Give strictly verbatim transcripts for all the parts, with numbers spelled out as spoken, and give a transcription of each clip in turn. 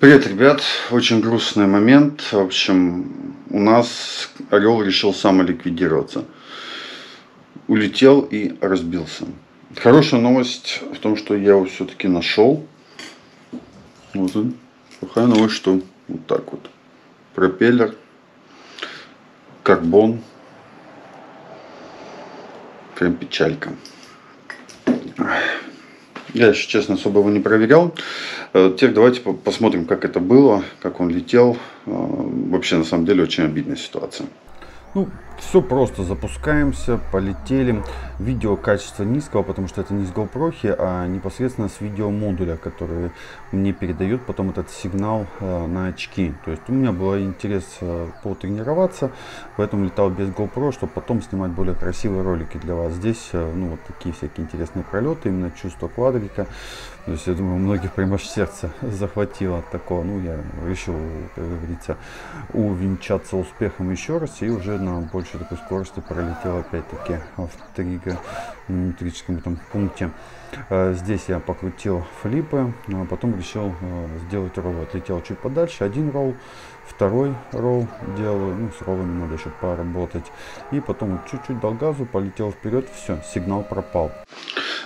Привет, ребят! Очень грустный момент. В общем, у нас орел решил самоликвидироваться. Улетел и разбился. Хорошая новость в том, что я его все-таки нашел. Вот он. Плохая новость, что вот так вот. Пропеллер. Карбон. Прям печалька. Я, если честно, особо его не проверял. Теперь давайте посмотрим, как это было, как он летел. Вообще, на самом деле, очень обидная ситуация. Ну, все просто. Запускаемся, полетели. Видео качество низкого, потому что это не с GoPro, а непосредственно с видеомодуля, который мне передает потом этот сигнал на очки. То есть у меня был интерес потренироваться, поэтому летал без GoPro, чтобы потом снимать более красивые ролики для вас. Здесь, ну, вот такие всякие интересные пролеты, именно чувство квадрика. То есть, я думаю, многих прямо аж сердце захватило от такого. Ну, я решил, как говорится, увенчаться успехом еще раз и уже на большей такой скорости пролетел опять-таки в тригонометрическом там пункте. Здесь я покрутил флипы, а потом решил сделать ролл. Отлетел чуть подальше, один ролл, второй ролл делаю, ну, с роллами надо еще поработать. И потом чуть-чуть дал газу, полетел вперед, все, сигнал пропал.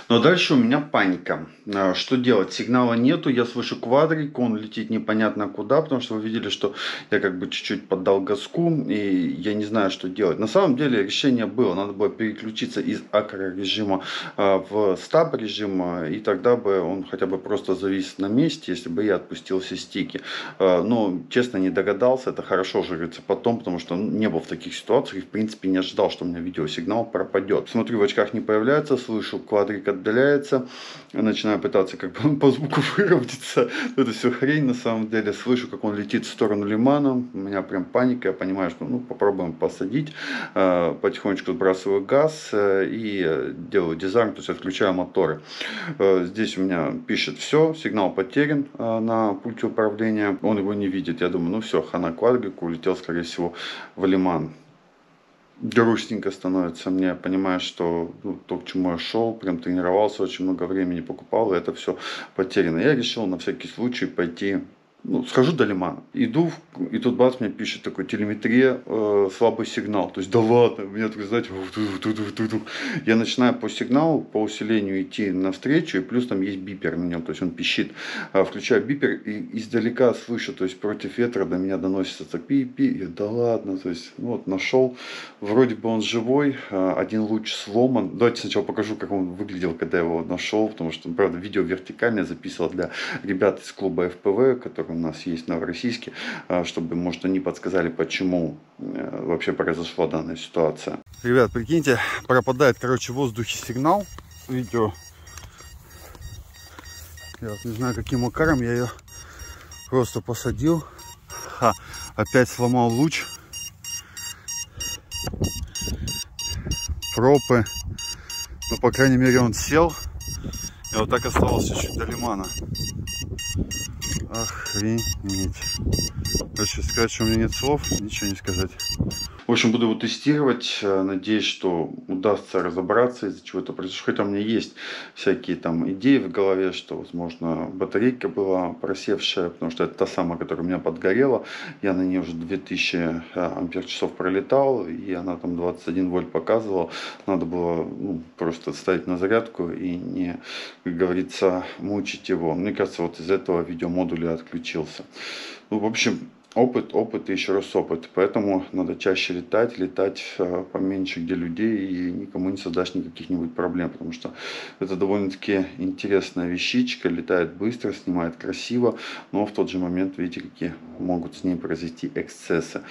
Но дальше у меня паника. Что делать? Сигнала нету, я слышу квадрик, он летит непонятно куда, потому что вы видели, что я как бы чуть-чуть поддал газку, и я не знаю, что делать. На самом деле решение было, надо было переключиться из акро режима в стаб режим, и тогда бы он хотя бы просто завис на месте, если бы я отпустил все стики. Но, честно, не догадался, это хорошо уже, говорится, потом, потому что не был в таких ситуациях и, в принципе, не ожидал, что у меня видеосигнал пропадет. Смотрю, в очках не появляется, слышу квадрик отдаляется, начинаю пытаться как бы по звуку выровняться, это все хрень на самом деле, слышу, как он летит в сторону лимана, у меня прям паника, я понимаю, что ну попробуем посадить, потихонечку сбрасываю газ и делаю дизарм, то есть отключаю моторы. Здесь у меня пишет все, сигнал потерян на пульте управления, он его не видит, я думаю, ну все, хана квадрику, улетел скорее всего в лиман. Грустненько становится мне, я понимаю, что ну, то, к чему я шел, прям тренировался, очень много времени покупал, и это все потеряно. Я решил на всякий случай пойти, ну, схожу до лимана. Иду, и тут бац, мне пишет такой телеметрия, э, слабый сигнал. То есть, да ладно, меня только, знаете, я начинаю по сигналу, по усилению идти навстречу, и плюс там есть бипер на нем, то есть он пищит. Включаю бипер, и издалека слышу, то есть против ветра до меня доносится так пи-пи, да ладно, то есть, ну, вот, нашел. Вроде бы он живой, один луч сломан. Давайте сначала покажу, как он выглядел, когда я его нашел, потому что, правда, видео вертикальное записывал для ребят из клуба эф пэ вэ, которые у нас есть в Новороссийске, чтобы, может, они подсказали, почему вообще произошла данная ситуация. Ребят, прикиньте, пропадает, короче, в воздухе сигнал, видео. Я вот не знаю, каким макаром я ее просто посадил. Ха, опять сломал луч. Пропы. Но, по крайней мере, он сел. И вот так остался чуть до лимана. Охренеть. Короче, сказать, что у меня нет слов, ничего не сказать. В общем, буду его тестировать. Надеюсь, что удастся разобраться, из-за чего это произошло. Хотя у меня есть всякие там идеи в голове, что, возможно, батарейка была просевшая, потому что это та самая, которая у меня подгорела. Я на ней уже две тысячи ампер-часов пролетал, и она там двадцать один вольт показывала. Надо было, ну, просто ставить на зарядку и не, как говорится, мучить его. Мне кажется, вот из этого видеомодуля отключился. Ну, в общем, опыт, опыт и еще раз опыт. Поэтому надо чаще летать, летать поменьше, где людей, и никому не создашь никаких-нибудь проблем, потому что это довольно-таки интересная вещичка, летает быстро, снимает красиво, но в тот же момент, видите, какие могут с ней произойти эксцессы.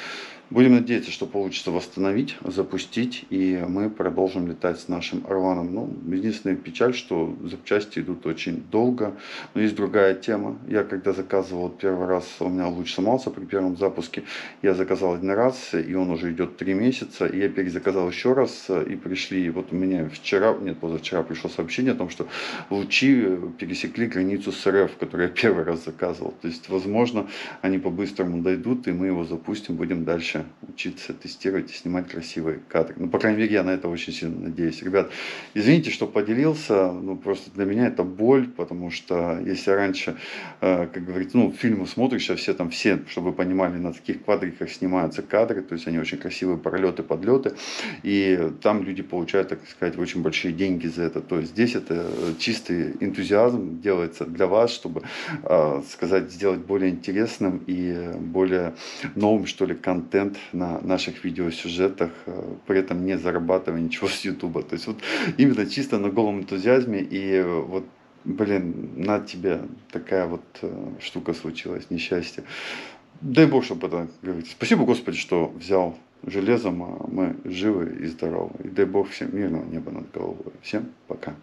Будем надеяться, что получится восстановить, запустить, и мы продолжим летать с нашим Орланом. Ну, единственная печаль, что запчасти идут очень долго. Но есть другая тема. Я когда заказывал первый раз, у меня луч сломался при первом запуске. Я заказал один раз, и он уже идет три месяца. И я перезаказал еще раз, и пришли. Вот у меня вчера, нет, позавчера пришло сообщение о том, что лучи пересекли границу с эр эф, которую я первый раз заказывал. То есть, возможно, они по-быстрому дойдут, и мы его запустим, будем дальше лучше учиться тестировать и снимать красивые кадры. Ну, по крайней мере, я на это очень сильно надеюсь. Ребят, извините, что поделился, ну, просто для меня это боль, потому что если раньше, э, как говорится, ну, фильмы смотришь, а все там, все, чтобы вы понимали, на таких квадриках снимаются кадры, то есть они очень красивые пролеты, подлеты, и там люди получают, так сказать, очень большие деньги за это. То есть здесь это чистый энтузиазм делается для вас, чтобы, э, сказать, сделать более интересным и более новым, что ли, контент на наших видеосюжетах, при этом не зарабатывая ничего с ютуба. То есть вот именно чисто на голом энтузиазме, и вот, блин, на тебе такая вот штука случилась, несчастье. Дай бог, чтобы это говорить. Спасибо, Господи, что взял железом, а мы живы и здоровы. И дай бог всем мирного неба над головой. Всем пока.